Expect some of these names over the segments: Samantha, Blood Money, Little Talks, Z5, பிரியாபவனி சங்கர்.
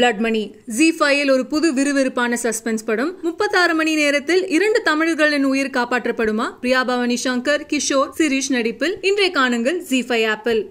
Blood Money. Z5 ஒரு புது விறுவிறுப்பான சஸ்பென்ஸ் படம் 36 மணி நேரத்தில் இரண்டு தமிழர்களின் உயிர் காப்பாற்றப்படுமா? பிரியாபவனி சங்கர், கிஷோர், சிரீஷ் நடிப்பில் இன்றைய காணுங்கள் Z5 ஆப்பில்.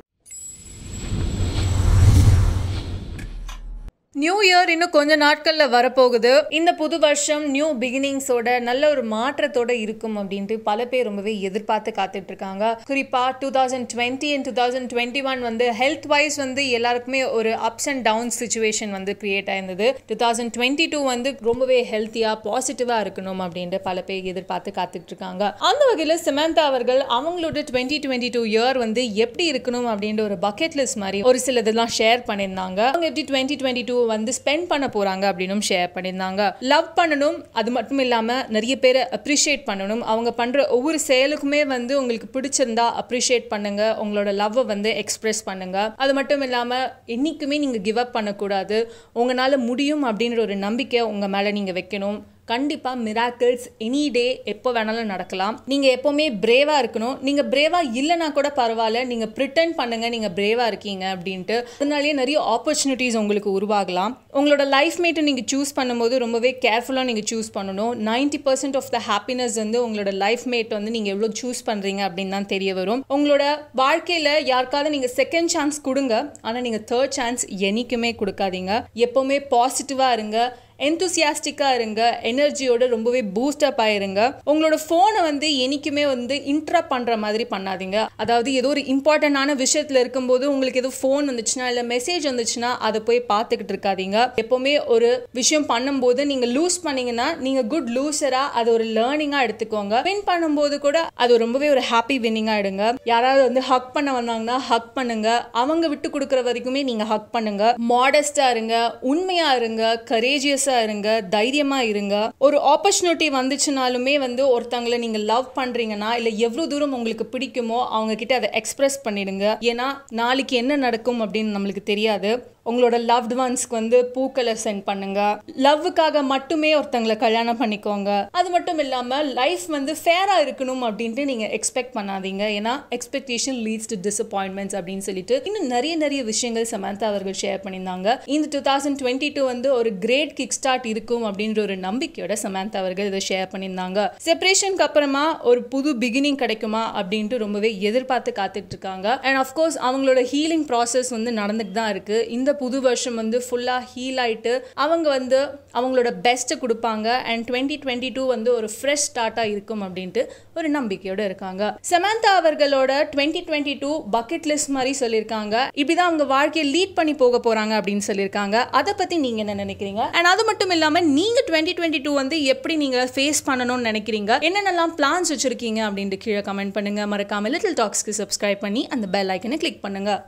நியூ இயர் இன்னும் கொஞ்ச நாட்கள்ல வரப்போகுது. இந்த புது வருஷம் நியூ பிகினிங்ஸோட நல்ல ஒரு மாற்றத்தோட இருக்கும் அப்படின்ட்டு பல பேர் ரொம்பவே எதிர்பார்த்து காத்துட்டு இருக்காங்க. குறிப்பா 2020 and 2021 வந்து ஹெல்த் வைஸ் வந்து எல்லாருக்குமே ஒரு அப்ஸ் அண்ட் டவுன் சுச்சுவேஷன் வந்து கிரியேட் ஆயிருந்தது. 2022 வந்து ரொம்பவே ஹெல்த்தியா பாசிட்டிவா இருக்கணும் அப்படின்ட்டு பல பேர் எதிர்பார்த்து காத்துட்டு இருக்காங்க. அந்த வகையில சிமாந்தா அவர்கள் அவங்களோட 2022 இயர் வந்து எப்படி இருக்கணும் அப்படின்ற ஒரு பக்கெட் லிஸ்ட் மாதிரி ஒரு சில இதெல்லாம் ஷேர் பண்ணியிருந்தாங்க. அவங்க எப்படி 2022 வந்து ஸ்பெண்ட் பண்ண போறாங்க அப்படின்னு ஷேர் பண்ணியிருந்தாங்க. லவ் பண்ணணும், அது மட்டும் இல்லாம நிறைய பேரை அப்ரிஷியேட் பண்ணணும். அவங்க பண்ற ஒவ்வொரு செயலுக்குமே வந்து உங்களுக்கு பிடிச்சிருந்தா அப்ரிஷியேட் பண்ணுங்க, உங்களோட லவ் வந்து எக்ஸ்பிரஸ் பண்ணுங்க. அது மட்டும் இல்லாம என்னைக்குமே நீங்க கிவ் அப் பண்ணக்கூடாது, உங்களால முடியும் அப்படின்ற ஒரு நம்பிக்கை உங்க மேல நீங்க வைக்கணும். கண்டிப்பா மிராக்கிள்ஸ் எனி டே எப்போ வேணாலும் நடக்கலாம். நீங்க எப்பவுமே பிரேவா இருக்கணும். நீங்க பிரேவா இல்லைன்னா கூட பரவாயில்ல, நீங்க பிரிட்டன் பண்ணுங்க நீங்க பிரேவா இருக்கீங்க அப்படின்ட்டு. அதனாலேயே நிறைய ஆப்பர்ச்சுனிட்டிஸ் உங்களுக்கு உருவாகலாம். உங்களோட லைஃப் மேட்டை நீங்க சூஸ் பண்ணும்போது ரொம்பவே கேர்ஃபுல்லா நீங்க சூஸ் பண்ணணும். 90% ஆஃப் த ஹாப்பினஸ் வந்து உங்களோட லைஃப் மேட் வந்து நீங்க எவ்வளவு சூஸ் பண்றீங்க அப்படின்னு தான் தெரிய வரும். உங்களோட வாழ்க்கையில யாருக்காவது நீங்க செகண்ட் சான்ஸ் கொடுங்க, ஆனா நீங்க தேர்ட் சான்ஸ் என்னைக்குமே கொடுக்காதீங்க. எப்பவுமே பாசிட்டிவா இருங்க, என்தூசியாஸ்டிக்காக இருங்க, எனர்ஜியோட ரொம்பவே பூஸ்டப் ஆயிருங்க. உங்களோட ஃபோனை வந்து என்னைக்குமே வந்து இன்ட்ரப்ட் பண்ணுற மாதிரி பண்ணாதீங்க. அதாவது ஏதோ ஒரு இம்பார்ட்டண்டான விஷயத்தில் இருக்கும்போது உங்களுக்கு ஏதோ ஃபோன் வந்துச்சுன்னா இல்லை மெசேஜ் வந்துச்சுன்னா அதை போய் பார்த்துக்கிட்டு இருக்காதீங்க. எப்போவுமே ஒரு விஷயம் பண்ணும்போது நீங்கள் லூஸ் பண்ணிங்கன்னா நீங்கள் குட் லூசராக அதை ஒரு லேர்னிங்காக எடுத்துக்கோங்க. வின் பண்ணும்போது கூட அது ரொம்பவே ஒரு ஹாப்பி வின்னிங்காக எடுங்க. யாராவது வந்து ஹக் பண்ண வந்தாங்கன்னா ஹக் பண்ணுங்க, அவங்க விட்டு கொடுக்குற வரைக்குமே நீங்கள் ஹக் பண்ணுங்க. மாடஸ்டாக இருங்க, உண்மையாக இருங்க, கரேஜியஸ் இருங்க, தைரியமா இருங்க. ஒரு ஆப்பர்ச்சுனிட்டி வந்துச்சுனாலுமே வந்து ஒருத்தங்களை நீங்க லவ் பண்றீங்கன்னா இல்ல எவ்வளவு தூரம் உங்களுக்கு பிடிக்குமோ அவங்க கிட்ட அதை எக்ஸ்பிரஸ் பண்ணிடுங்க. ஏன்னா நாளைக்கு என்ன நடக்கும் அப்படின்னு நம்மளுக்கு தெரியாது. உங்களோட லவ்ட் ஒன்ஸ்க்கு வந்து பூக்களை சென்ட் பண்ணுங்க. லவ்வுக்காக மட்டுமே ஒருத்தங்களை கல்யாணம் பண்ணிக்கோங்க. அது மட்டும் இல்லாம லைஃப் வந்து ஃபேரா இருக்கணும் அப்படின்ட்டு நீங்க எக்ஸ்பெக்ட் பண்ணாதீங்க. ஏன்னா எக்ஸ்பெக்டேஷன் லீட்ஸ் டு டிசப்பாயின்ட்மெண்ட்ஸ் அப்படின்னு சொல்லிட்டு இன்னும் நிறைய நிறைய விஷயங்கள் சமந்தா அவர்கள் ஷேர் பண்ணியிருந்தாங்க. இந்த 2022 வந்து ஒரு கிரேட் கிக் ஸ்டார்ட் இருக்கும் அப்படின்ற ஒரு நம்பிக்கையோட சமந்தா அவர்கள் இதை ஷேர் பண்ணியிருந்தாங்க. செப்பரேஷனுக்கு அப்புறமா ஒரு புது பிகினிங் கிடைக்குமா அப்படின்ட்டு ரொம்பவே எதிர்பார்த்து காத்துட்டு இருக்காங்க. அண்ட் அஃப்கோர்ஸ் அவங்களோட ஹீலிங் ப்ராசஸ் வந்து நடந்துட்டு தான் இருக்கு. இந்த புது வருஷம் வந்து ஃபுல்லாக ஹீல் ஆகிட்டு அவங்க வந்து அவங்களோட பெஸ்ட்டை கொடுப்பாங்க. அண்ட் 2022 வந்து ஒரு ஃப்ரெஷ் ஸ்டார்ட்டாக இருக்கும் அப்படின்ட்டு ஒரு நம்பிக்கையோடு இருக்காங்க. சமந்தா அவர்களோட 2022 பக்கெட் லிஸ்ட் மாதிரி சொல்லியிருக்காங்க. இப்படிதான் அவங்க வாழ்க்கையை லீட் பண்ணி போக போகிறாங்க அப்படின்னு சொல்லியிருக்காங்க. அதை பற்றி நீங்கள் என்ன நினைக்கிறீங்க? அண்ட் அது மட்டும் இல்லாமல் நீங்கள் 2022 வந்து எப்படி நீங்கள் ஃபேஸ் பண்ணணும்னு நினைக்கிறீங்க, என்னென்னலாம் பிளான்ஸ் வச்சுருக்கீங்க அப்படின்ட்டு கீழே கமெண்ட் பண்ணுங்கள். மறக்காமல் லிட்டில் டாக்ஸ்க்கு சப்ஸ்கிரைப் பண்ணி அந்த பெல் ஐக்கனை கிளிக் பண்ணுங்கள்.